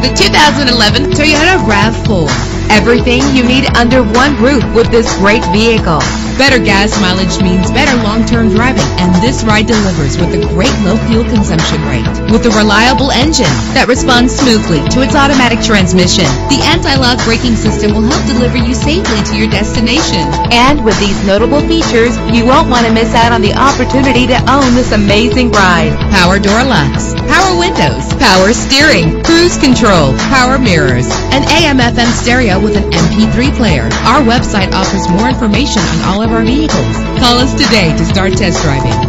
the 2011 Toyota RAV4. Everything you need under one roof with this great vehicle. Better gas mileage means better long-term driving, and this ride delivers with a great low fuel consumption rate. With a reliable engine that responds smoothly to its automatic transmission, the anti-lock braking system will help deliver you safely to your destination. And with these notable features, you won't want to miss out on the opportunity to own this amazing ride. Power door locks, power windows, power steering, cruise control, power mirrors, an AM/FM stereo with an MP3 player. Our website offers more information on all of our vehicles. Call us today to start test driving.